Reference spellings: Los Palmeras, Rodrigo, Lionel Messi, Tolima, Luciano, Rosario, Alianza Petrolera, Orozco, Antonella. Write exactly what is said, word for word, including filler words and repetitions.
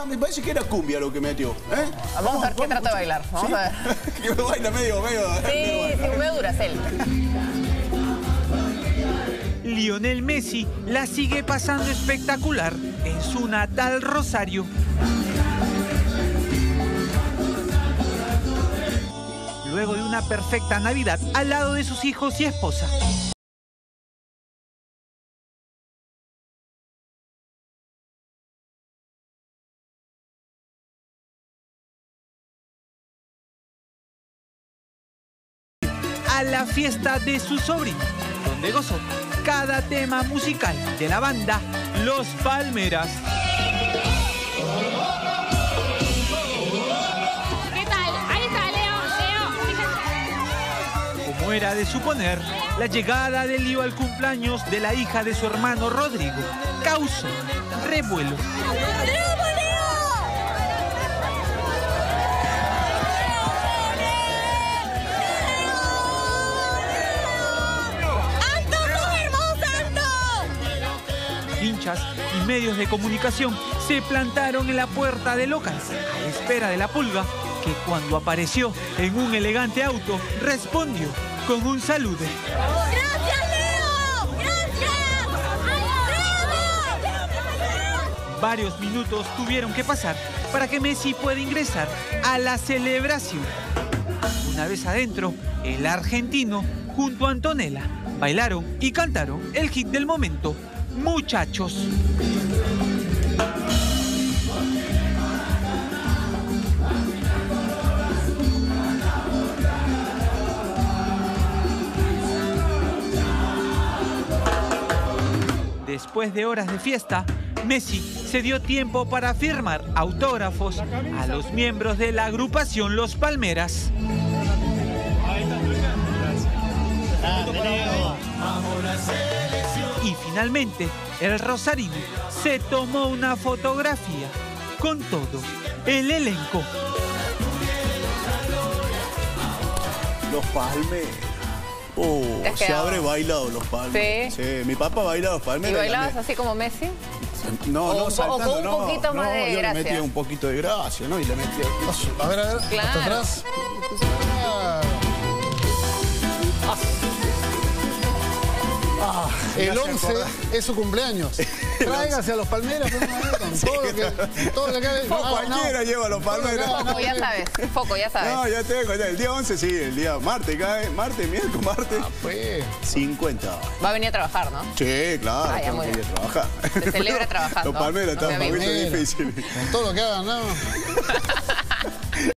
bailando, me parece que era cumbia lo que metió. ¿Eh? Vamos, vamos a ver qué trata de bailar. Vamos ¿Sí? a ver. Que me baila medio, medio. Sí, medio, sí, medio Duracell. Lionel Messi la sigue pasando espectacular en su natal Rosario. Luego de una perfecta Navidad al lado de sus hijos y esposa. A la fiesta de su sobrino, donde gozó cada tema musical de la banda Los Palmeras. ¿Qué tal? Ahí está, Leo, Leo. Como era de suponer, la llegada de Leo al cumpleaños de la hija de su hermano Rodrigo causó revuelo. Hinchas y medios de comunicación se plantaron en la puerta del local a espera de la pulga, que cuando apareció en un elegante auto respondió con un saludo. ¡Gracias, Leo! ¡Gracias! Varios minutos tuvieron que pasar para que Messi pueda ingresar a la celebración. Una vez adentro, el argentino junto a Antonella bailaron y cantaron el hit del momento, Muchachos. Después de horas de fiesta, Messi se dio tiempo para firmar autógrafos a los miembros de la agrupación Los Palmeras. Y finalmente, el rosarino se tomó una fotografía con todo el elenco. Los Palmeras. Oh, se habré bailado Los Palmeras. ¿Sí? Sí, mi papá baila Los Palmeras. ¿Y bailabas así como Messi? No, no, saltando, un poquito no, más no, de yo gracia. Le metía un poquito de gracia, ¿no? Y le metía... A ver, a ver, claro. Hasta atrás. Ah, el once es su cumpleaños. Tráigase a Los Palmeras, por favor, con sí, todo lo que, todo lo que hay, Foco, no, cualquiera no, lleva a Los Palmeras. Foco, ya sabes. Foco, ya sabes. No, ya tengo. Ya. El día once, sí, el día martes cae. Martes, miércoles, martes. Ah, pues. cincuenta. Va a venir a trabajar, ¿no? Sí, claro. Ah, ya, bueno. A trabajar. Se celebra trabajando. Los Palmeras no, están un poquito difíciles. Con todo lo que hagan, ¿no?